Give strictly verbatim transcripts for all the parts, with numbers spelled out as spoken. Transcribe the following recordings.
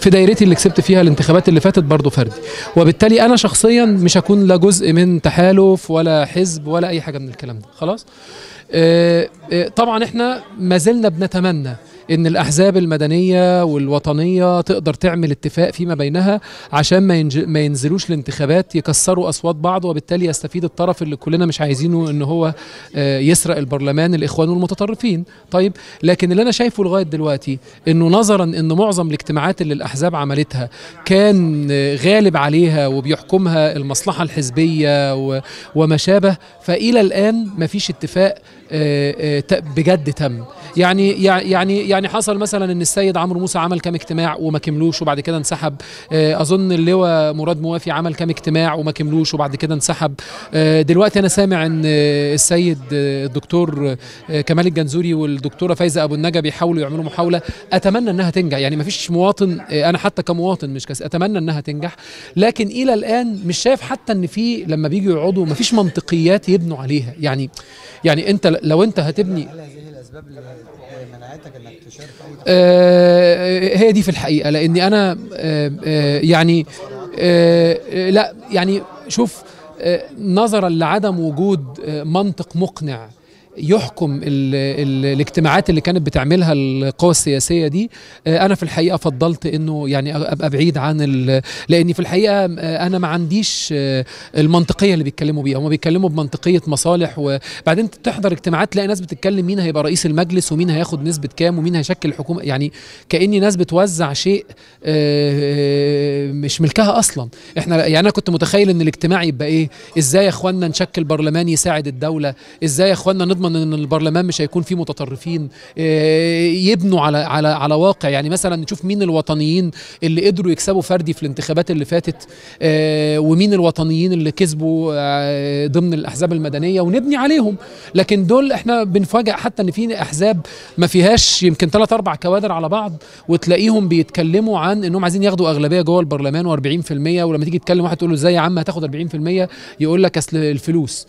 في دايرتي اللي كسبت فيها الانتخابات اللي فاتت برضه فردي، وبالتالي انا شخصيا مش هكون لا جزء من تحالف ولا حزب ولا اي حاجه من الكلام ده. خلاص طبعا احنا ما زلنا بنتمنى ان الاحزاب المدنيه والوطنيه تقدر تعمل اتفاق فيما بينها عشان ما, ما ينزلوش الانتخابات يكسروا اصوات بعض، وبالتالي يستفيد الطرف اللي كلنا مش عايزينه ان هو يسرق البرلمان، الاخوان والمتطرفين. طيب لكن اللي انا شايفه لغايه دلوقتي انه نظرا ان معظم الاجتماعات اللي الاحزاب عملتها كان غالب عليها وبيحكمها المصلحه الحزبيه وما شابه، فالى الان ما فيش اتفاق بجد تم. يعني يعني يعني حصل مثلا ان السيد عمرو موسى عمل كام اجتماع وما كملوش وبعد كده انسحب، اظن اللواء مراد موافي عمل كام اجتماع وما كملوش وبعد كده انسحب، دلوقتي انا سامع ان السيد الدكتور كمال الجنزوري والدكتوره فايزه ابو النجا بيحاولوا يعملوا محاوله اتمنى انها تنجح، يعني ما فيش مواطن، انا حتى كمواطن مش كاس اتمنى انها تنجح، لكن الى الان مش شايف حتى ان في لما بيجوا يقعدوا ما فيش منطقيات يبنوا عليها. يعني يعني انت لو انت هتبني آه هي دي في الحقيقة، لأني أنا آه آه يعني آه لا يعني شوف آه نظرا لعدم وجود آه منطق مقنع يحكم ال ال الاجتماعات اللي كانت بتعملها القوى السياسيه دي، انا في الحقيقه فضلت انه يعني ابقى بعيد عن، لاني في الحقيقه انا ما عنديش المنطقيه اللي بيتكلموا بيها، هم بيتكلموا بمنطقيه مصالح، وبعدين تحضر اجتماعات تلاقي ناس بتتكلم مين هيبقى رئيس المجلس ومين هياخد نسبه كام ومين هيشكل الحكومه، يعني كاني ناس بتوزع شيء مش ملكها اصلا. احنا يعني انا كنت متخيل ان الاجتماع يبقى ايه، ازاي يا اخوانا نشكل برلمان يساعد الدوله، ازاي يا اخوانا نضمن ان البرلمان مش هيكون فيه متطرفين، يبنوا على على على واقع. يعني مثلا نشوف مين الوطنيين اللي قدروا يكسبوا فردي في الانتخابات اللي فاتت ومين الوطنيين اللي كسبوا ضمن الاحزاب المدنيه ونبني عليهم. لكن دول احنا بنفاجئ حتى ان في احزاب ما فيهاش يمكن ثلاث اربع كوادر على بعض وتلاقيهم بيتكلموا عن انهم عايزين ياخدوا اغلبيه جوه البرلمان واربعين في المية، ولما تيجي تتكلم واحد تقول له ازاي يا عم هتاخد اربعين في المية يقول لك اصل الفلوس.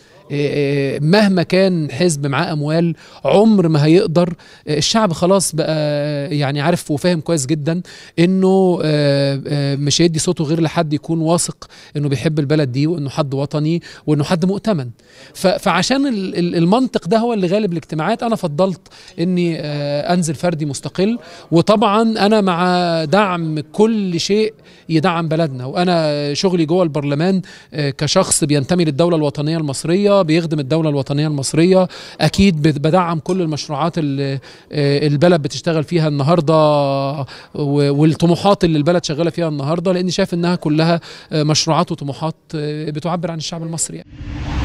مهما كان حزب معاه اموال عمر ما هيقدر، الشعب خلاص بقى يعني عارف وفاهم كويس جدا انه مش هيدي صوته غير لحد يكون واثق انه بيحب البلد دي وانه حد وطني وانه حد مؤتمن. فعشان المنطق ده هو اللي غالب الاجتماعات، انا فضلت اني انزل فردي مستقل، وطبعا انا مع دعم كل شيء يدعم بلدنا، وانا شغلي جوه البرلمان كشخص بينتمي للدولة الوطنية المصرية بيخدم الدولة الوطنية المصرية أكيد بدعم كل المشروعات اللي البلد بتشتغل فيها النهاردة والطموحات اللي البلد شغالة فيها النهاردة، لأني شايف إنها كلها مشروعات وطموحات بتعبر عن الشعب المصري.